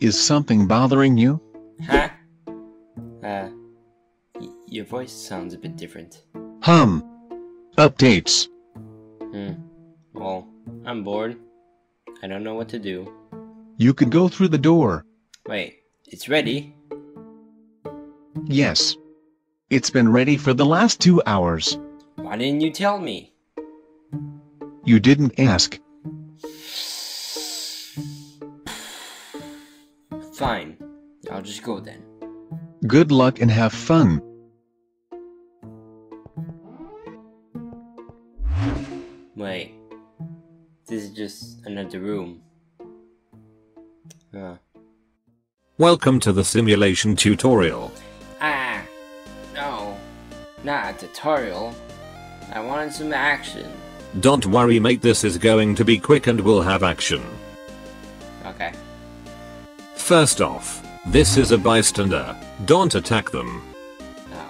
Is something bothering you? Huh? Your voice sounds a bit different. Updates. Well, I'm bored. I don't know what to do. You could go through the door. Wait, it's ready? Yes. It's been ready for the last 2 hours. Why didn't you tell me? You didn't ask. Fine. I'll just go then. Good luck and have fun. Wait. This is just another room. Welcome to the simulation tutorial. No. Not a tutorial. I wanted some action. Don't worry, mate, this is going to be quick and we'll have action. Okay. First off, this is a bystander. Don't attack them.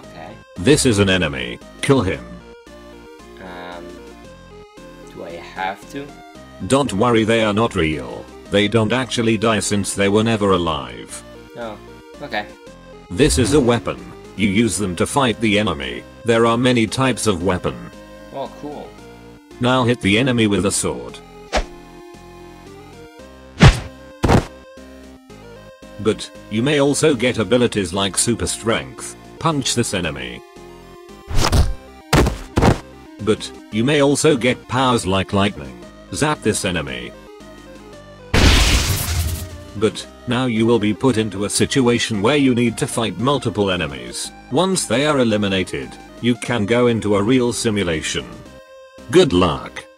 Okay. This is an enemy. Kill him. Do I have to? Don't worry, they are not real. They don't actually die since they were never alive. Oh, okay. This is a weapon. You use them to fight the enemy. There are many types of weapon. Oh, cool. Now hit the enemy with a sword. But you may also get abilities like super strength. Punch this enemy. But you may also get powers like lightning. Zap this enemy. But now you will be put into a situation where you need to fight multiple enemies. Once they are eliminated, you can go into a real simulation. Good luck.